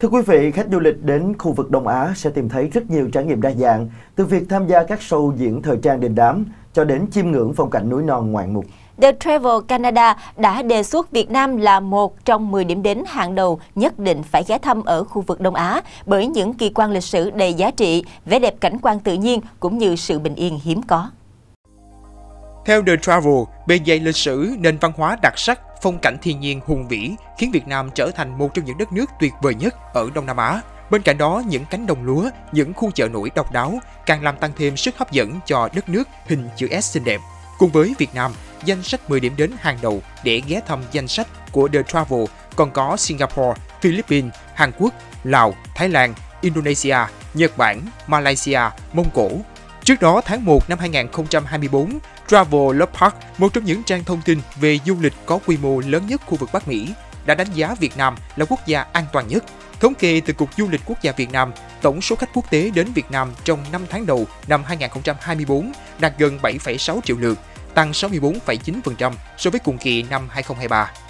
Thưa quý vị, khách du lịch đến khu vực Đông Á sẽ tìm thấy rất nhiều trải nghiệm đa dạng, từ việc tham gia các show diễn thời trang đình đám cho đến chiêm ngưỡng phong cảnh núi non ngoạn mục. The Travel Canada đã đề xuất Việt Nam là một trong 10 điểm đến hàng đầu nhất định phải ghé thăm ở khu vực Đông Á bởi những kỳ quan lịch sử đầy giá trị, vẻ đẹp cảnh quan tự nhiên cũng như sự bình yên hiếm có. Theo The Travel, bề dày lịch sử, nền văn hóa đặc sắc, phong cảnh thiên nhiên hùng vĩ khiến Việt Nam trở thành một trong những đất nước tuyệt vời nhất ở Đông Nam Á. Bên cạnh đó, những cánh đồng lúa, những khu chợ nổi độc đáo càng làm tăng thêm sức hấp dẫn cho đất nước hình chữ S xinh đẹp. Cùng với Việt Nam, danh sách 10 điểm đến hàng đầu để ghé thăm danh sách của The Travel còn có Singapore, Philippines, Hàn Quốc, Lào, Thái Lan, Indonesia, Nhật Bản, Malaysia, Mông Cổ. Trước đó, tháng 1 năm 2024, Travel Lopark, một trong những trang thông tin về du lịch có quy mô lớn nhất khu vực Bắc Mỹ, đã đánh giá Việt Nam là quốc gia an toàn nhất. Thống kê từ Cục Du lịch Quốc gia Việt Nam, tổng số khách quốc tế đến Việt Nam trong 5 tháng đầu năm 2024 đạt gần 7,6 triệu lượt, tăng 64,9% so với cùng kỳ năm 2023.